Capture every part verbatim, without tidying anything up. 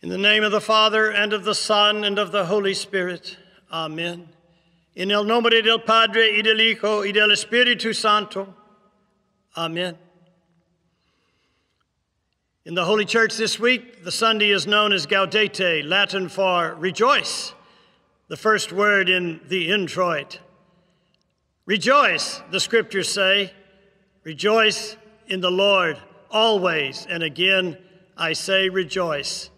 In the name of the Father, and of the Son, and of the Holy Spirit. Amen. In el nombre del Padre, y del Hijo, y del Espíritu Santo. Amen. In the Holy Church this week, the Sunday is known as Gaudete, Latin for rejoice, the first word in the introit. Rejoice, the scriptures say, rejoice in the Lord always. And again, I say rejoice.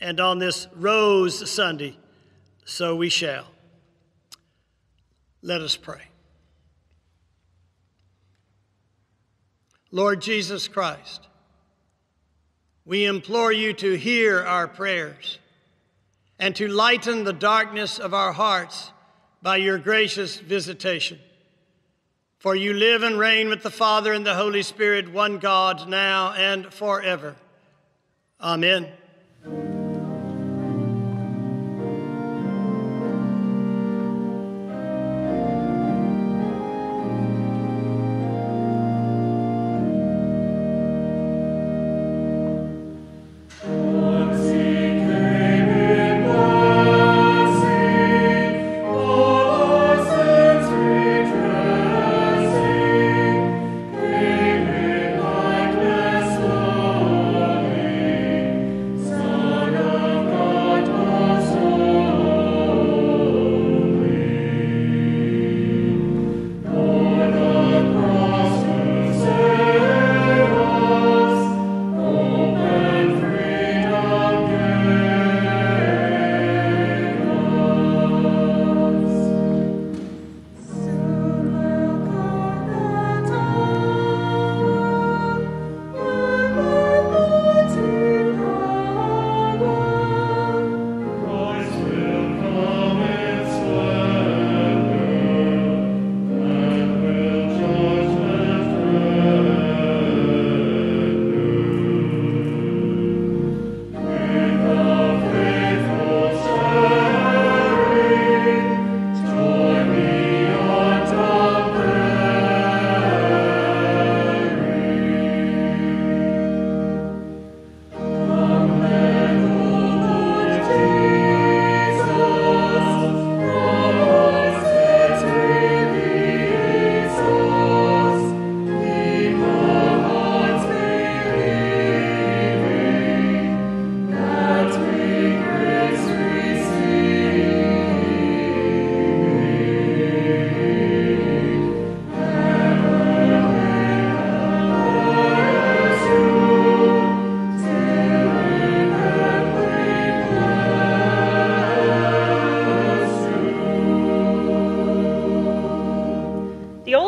And on this Rose Sunday, so we shall. Let us pray. Lord Jesus Christ, we implore you to hear our prayers and to lighten the darkness of our hearts by your gracious visitation. For you live and reign with the Father and the Holy Spirit, one God, now and forever. Amen.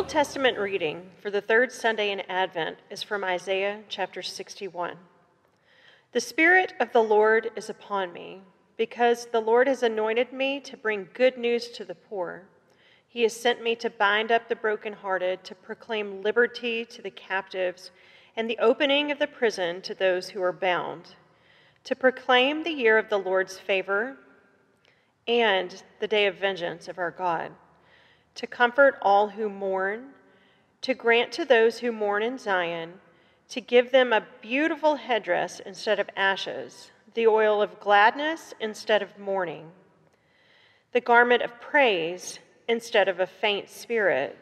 Testament reading for the third Sunday in Advent is from Isaiah chapter sixty-one. The Spirit of the Lord is upon me, because the Lord has anointed me to bring good news to the poor. He has sent me to bind up the brokenhearted, to proclaim liberty to the captives, and the opening of the prison to those who are bound, to proclaim the year of the Lord's favor and the day of vengeance of our God, to comfort all who mourn, to grant to those who mourn in Zion, to give them a beautiful headdress instead of ashes, the oil of gladness instead of mourning, the garment of praise instead of a faint spirit,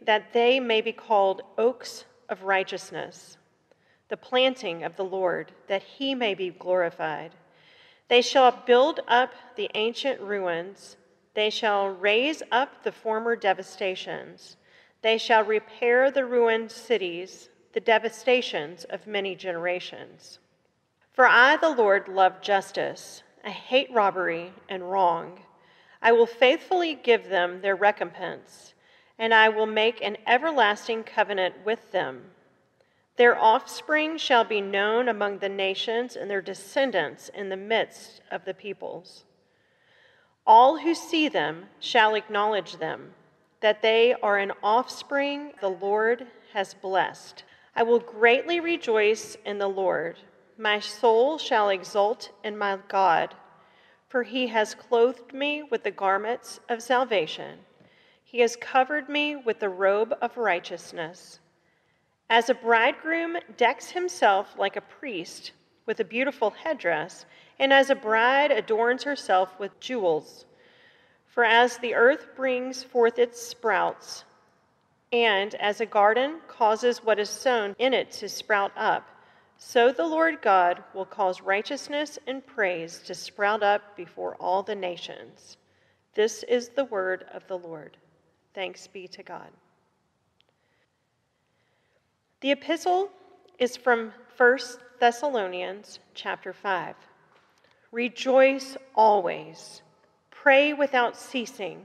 that they may be called oaks of righteousness, the planting of the Lord, that he may be glorified. They shall build up the ancient ruins. They shall raise up the former devastations. They shall repair the ruined cities, the devastations of many generations. For I, the Lord, love justice. I hate robbery and wrong. I will faithfully give them their recompense, and I will make an everlasting covenant with them. Their offspring shall be known among the nations, and their descendants in the midst of the peoples. All who see them shall acknowledge them, that they are an offspring the Lord has blessed. I will greatly rejoice in the Lord. My soul shall exult in my God, for he has clothed me with the garments of salvation. He has covered me with the robe of righteousness. As a bridegroom decks himself like a priest, with a beautiful headdress, and as a bride adorns herself with jewels. For as the earth brings forth its sprouts, and as a garden causes what is sown in it to sprout up, so the Lord God will cause righteousness and praise to sprout up before all the nations. This is the word of the Lord. Thanks be to God. The epistle is from First Thessalonians chapter five. Rejoice always. Pray without ceasing.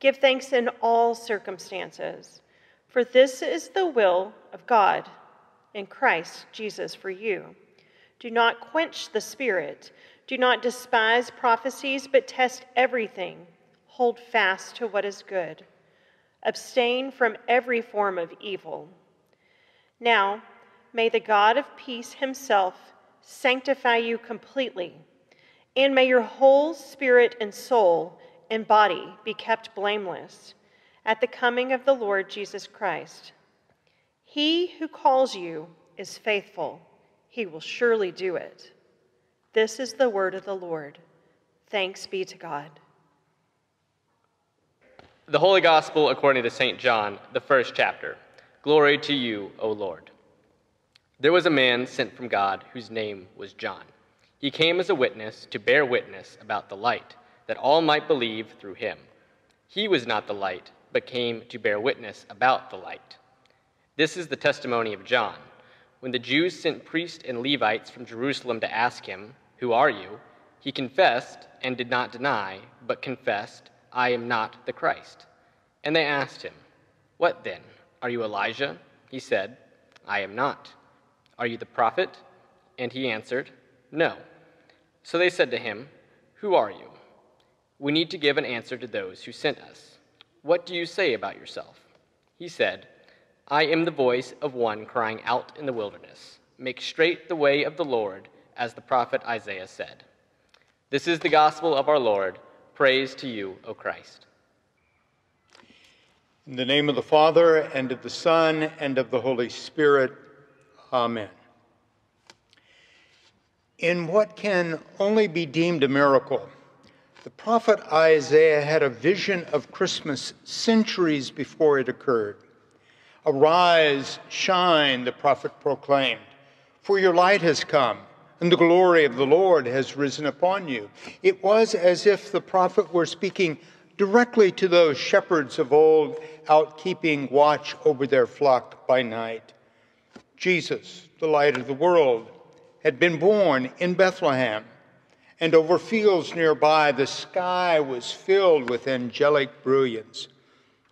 Give thanks in all circumstances, for this is the will of God in Christ Jesus for you. Do not quench the Spirit. Do not despise prophecies, but test everything. Hold fast to what is good. Abstain from every form of evil. Now, may the God of peace himself sanctify you completely, and may your whole spirit and soul and body be kept blameless at the coming of the Lord Jesus Christ. He who calls you is faithful. He will surely do it. This is the word of the Lord. Thanks be to God. The Holy Gospel according to Saint John, the first chapter. Glory to you, O Lord. There was a man sent from God whose name was John. He came as a witness to bear witness about the light, that all might believe through him. He was not the light, but came to bear witness about the light. This is the testimony of John. When the Jews sent priests and Levites from Jerusalem to ask him, "Who are you?" he confessed and did not deny, but confessed, "I am not the Christ." And they asked him, "What then? Are you Elijah?" He said, "I am not." "Are you the prophet?" And he answered, "No." So they said to him, "Who are you? We need to give an answer to those who sent us. What do you say about yourself?" He said, "I am the voice of one crying out in the wilderness, 'Make straight the way of the Lord,' as the prophet Isaiah said." This is the gospel of our Lord. Praise to you, O Christ. In the name of the Father, and of the Son, and of the Holy Spirit, amen. In what can only be deemed a miracle, the prophet Isaiah had a vision of Christmas centuries before it occurred. "Arise, shine," the prophet proclaimed, "for your light has come, and the glory of the Lord has risen upon you." It was as if the prophet were speaking directly to those shepherds of old out keeping watch over their flock by night. Jesus, the light of the world, had been born in Bethlehem. And over fields nearby, the sky was filled with angelic brilliance.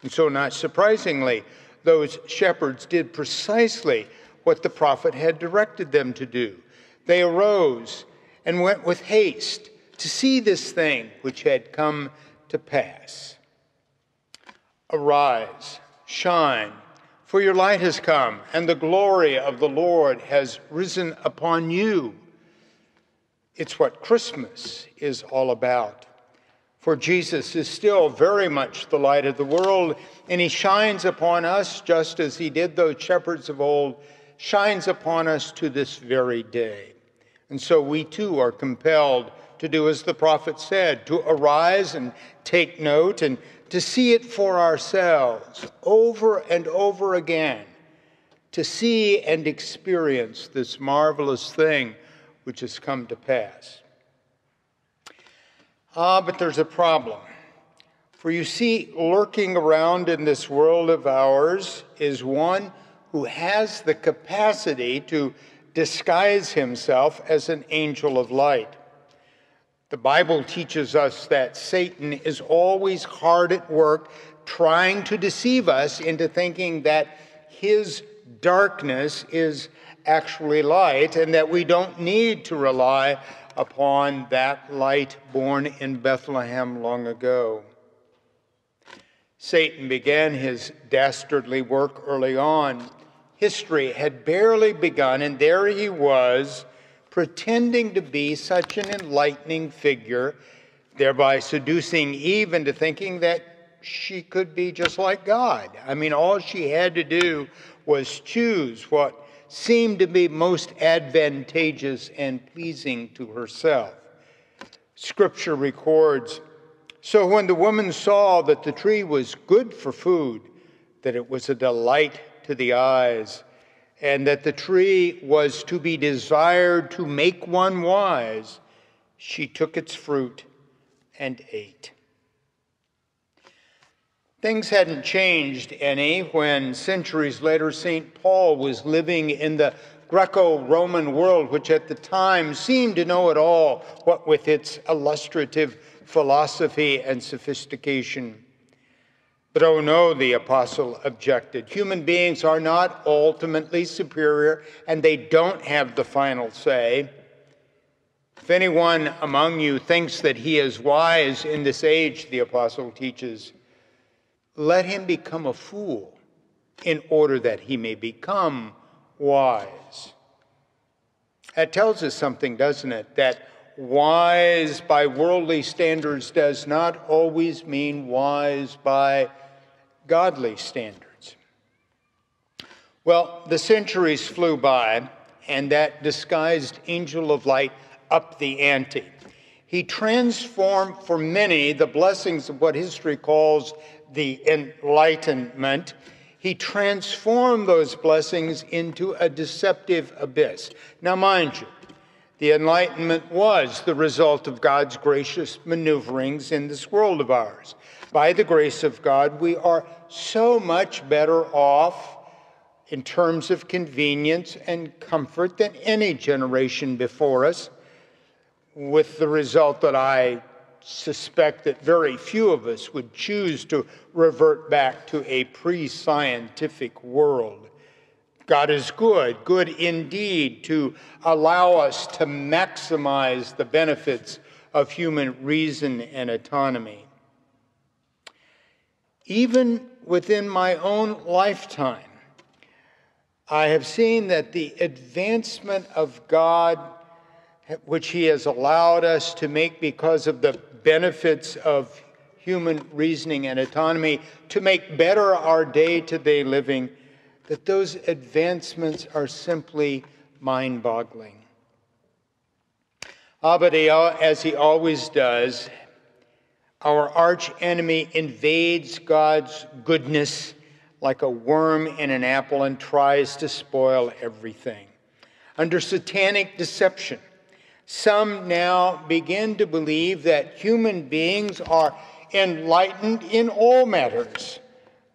And so, not surprisingly, those shepherds did precisely what the prophet had directed them to do. They arose and went with haste to see this thing which had come to pass. Arise, shine, for your light has come, and the glory of the Lord has risen upon you. It's what Christmas is all about. For Jesus is still very much the light of the world, and he shines upon us just as he did those shepherds of old, shines upon us to this very day. And so we too are compelled to do as the prophet said, to arise and take note and to see it for ourselves over and over again, to see and experience this marvelous thing which has come to pass. Ah, but there's a problem. For you see, lurking around in this world of ours is one who has the capacity to disguise himself as an angel of light. The Bible teaches us that Satan is always hard at work trying to deceive us into thinking that his darkness is actually light, and that we don't need to rely upon that light born in Bethlehem long ago. Satan began his dastardly work early on. History had barely begun, and there he was, pretending to be such an enlightening figure, thereby seducing Eve into thinking that she could be just like God. I mean, all she had to do was choose what seemed to be most advantageous and pleasing to herself. Scripture records, "So when the woman saw that the tree was good for food, that it was a delight to the eyes, and that the tree was to be desired to make one wise, she took its fruit and ate." Things hadn't changed any when centuries later Saint Paul was living in the Greco-Roman world, which at the time seemed to know it all, what with its illustrative philosophy and sophistication. But oh no, the apostle objected. Human beings are not ultimately superior, and they don't have the final say. If anyone among you thinks that he is wise in this age, the apostle teaches, let him become a fool in order that he may become wise. That tells us something, doesn't it? That wise by worldly standards does not always mean wise by godly standards. Well, the centuries flew by, and that disguised angel of light upped the ante. He transformed for many the blessings of what history calls the Enlightenment. He transformed those blessings into a deceptive abyss. Now, mind you, the Enlightenment was the result of God's gracious maneuverings in this world of ours. By the grace of God, we are so much better off in terms of convenience and comfort than any generation before us, with the result that I suspect that very few of us would choose to revert back to a pre-scientific world. God is good, good indeed, to allow us to maximize the benefits of human reason and autonomy. Even within my own lifetime, I have seen that the advancement of God, which he has allowed us to make because of the benefits of human reasoning and autonomy, to make better our day-to-day living, that those advancements are simply mind-boggling. Abadiyah, as he always does, our arch-enemy, invades God's goodness like a worm in an apple and tries to spoil everything. Under satanic deception, some now begin to believe that human beings are enlightened in all matters,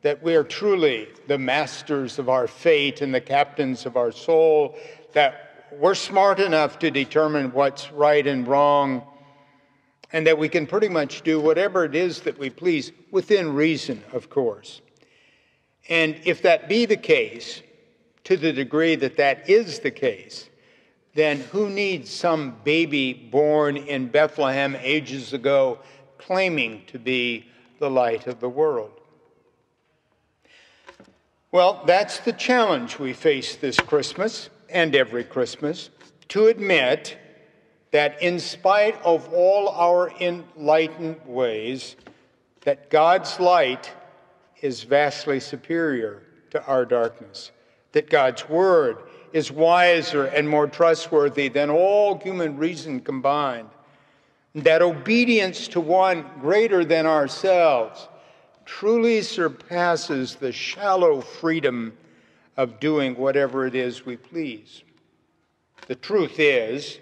that we are truly the masters of our fate and the captains of our soul, that we're smart enough to determine what's right and wrong, and that we can pretty much do whatever it is that we please, within reason, of course. And if that be the case, to the degree that that is the case, then who needs some baby born in Bethlehem ages ago claiming to be the light of the world? Well, that's the challenge we face this Christmas and every Christmas, to admit that in spite of all our enlightened ways, that God's light is vastly superior to our darkness, that God's word is wiser and more trustworthy than all human reason combined, that obedience to one greater than ourselves truly surpasses the shallow freedom of doing whatever it is we please. The truth is,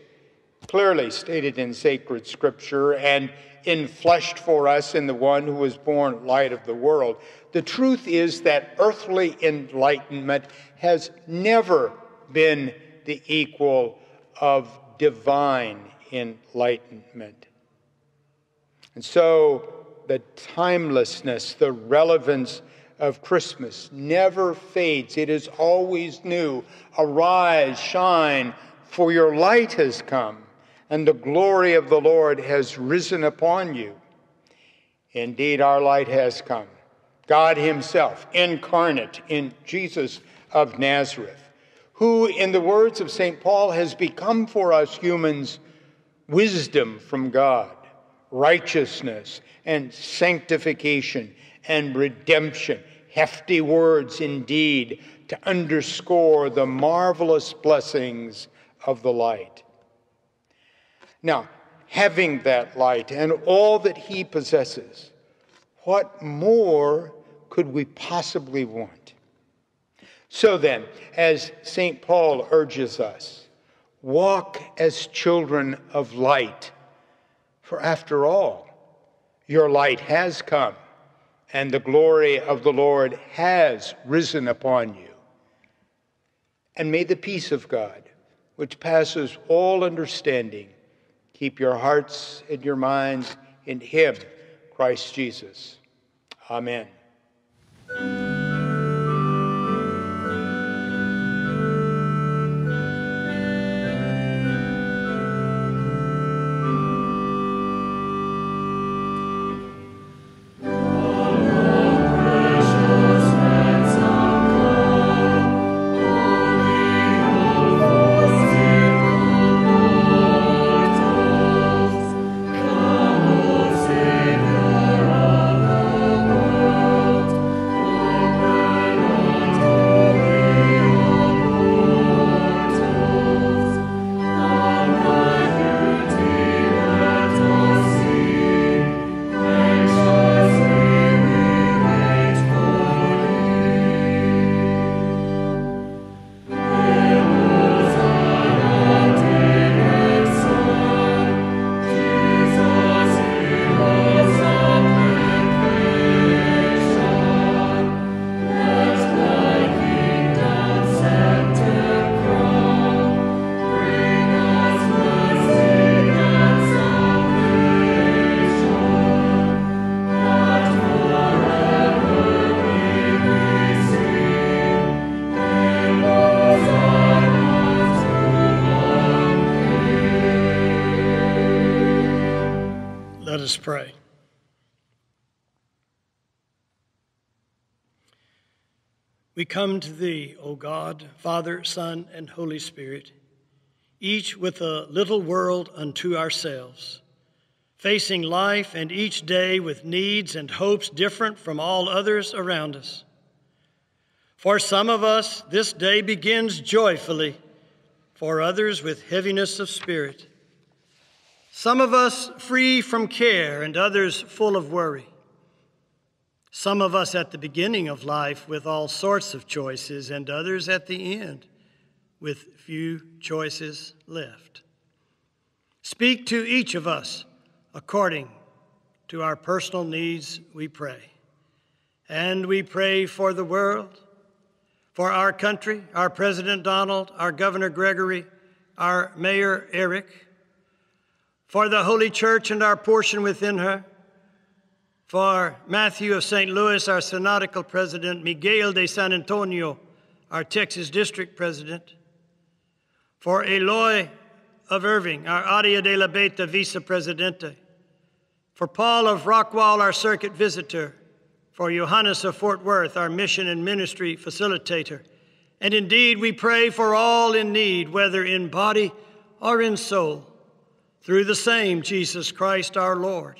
clearly stated in sacred scripture and infleshed for us in the one who was born light of the world, the truth is that earthly enlightenment has never been the equal of divine enlightenment. And so, the timelessness, the relevance of Christmas never fades. It is always new. Arise, shine, for your light has come, and the glory of the Lord has risen upon you. Indeed, our light has come. God himself, incarnate in Jesus of Nazareth, who, in the words of Saint Paul, has become for us humans wisdom from God, righteousness and sanctification and redemption. hefty words indeed to underscore the marvelous blessings of the light. Now, having that light and all that he possesses, what more could we possibly want? So then, as Saint Paul urges us, walk as children of light, for after all, your light has come, and the glory of the Lord has risen upon you. And may the peace of God, which passes all understanding, keep your hearts and your minds in Him, Christ Jesus. Amen. Pray. We come to Thee, O God, Father, Son, and Holy Spirit, each with a little world unto ourselves, facing life and each day with needs and hopes different from all others around us. For some of us, this day begins joyfully, for others with heaviness of spirit. Some of us free from care and others full of worry. Some of us at the beginning of life with all sorts of choices and others at the end with few choices left. Speak to each of us according to our personal needs, we pray. And we pray for the world, for our country, our President Donald, our Governor Gregory, our Mayor Eric, for the Holy Church and our portion within her, for Matthew of Saint Louis, our synodical president, Miguel de San Antonio, our Texas district president, for Eloy of Irving, our Aria de la Beta vice-presidente, for Paul of Rockwall, our circuit visitor, for Johannes of Fort Worth, our mission and ministry facilitator. And indeed, we pray for all in need, whether in body or in soul, through the same Jesus Christ our Lord,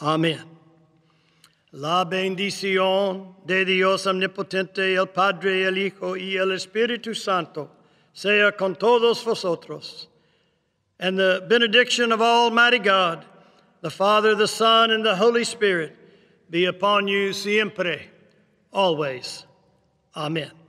Amen. La bendición de Dios omnipotente, el Padre, el Hijo, y el Espíritu Santo, sea con todos vosotros. And the benediction of Almighty God, the Father, the Son, and the Holy Spirit, be upon you siempre, always. Amen.